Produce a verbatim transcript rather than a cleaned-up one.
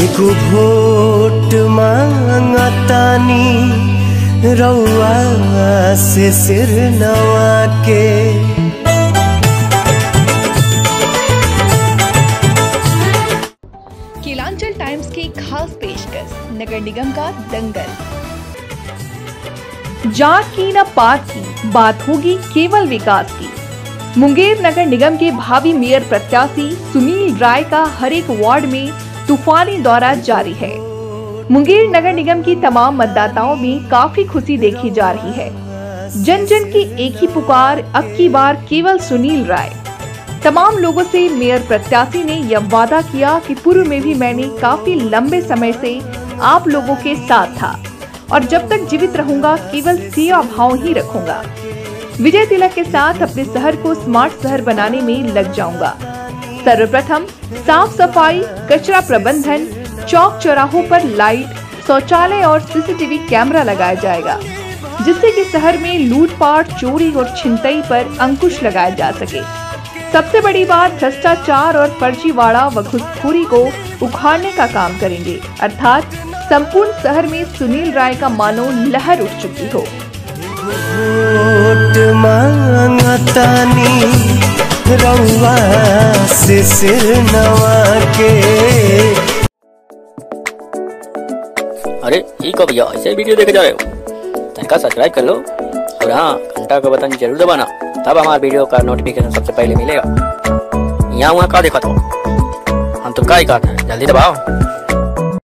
एगो भोट मांगतानी रउआ से सिर नवा के, किलांचल टाइम्स की खास पेशकश, नगर निगम का दंगल। जात की न पात की, बात होगी केवल विकास की। मुंगेर नगर निगम के भावी मेयर प्रत्याशी सुनील राय का हर एक वार्ड में तूफानी दौरा जारी है। मुंगेर नगर निगम की तमाम मतदाताओं में काफी खुशी देखी जा रही है। जन जन की एक ही पुकार, अब की बार केवल सुनील राय। तमाम लोगों से मेयर प्रत्याशी ने यह वादा किया कि पूर्व में भी मैंने काफी लंबे समय से आप लोगों के साथ था और जब तक जीवित रहूंगा केवल सेवा भाव ही रखूंगा। विजय तिलक के साथ अपने शहर को स्मार्ट शहर बनाने में लग जाऊंगा। सर्वप्रथम साफ सफाई, कचरा प्रबंधन, चौक चौराहों पर लाइट, शौचालय और सीसीटीवी कैमरा लगाया जाएगा, जिससे कि शहर में लूटपाट, चोरी और छिनताई पर अंकुश लगाया जा सके। सबसे बड़ी बात, भ्रष्टाचार और फर्जीवाड़ा व घुसखोरी को उखाड़ने का काम करेंगे। अर्थात संपूर्ण शहर में सुनील राय का मानो लहर उठ चुकी हो। रउआ से सिर नवा के। अरे ठीक हो भैया, ऐसे वीडियो देखे जा रहे हो तो सब्सक्राइब कर लो और हाँ, घंटा का बटन जरूर दबाना, तब हमारे वीडियो का नोटिफिकेशन सबसे पहले मिलेगा। यहाँ वहाँ का देखा तो हम तो क्या ही करते हैं, जल्दी दबाओ।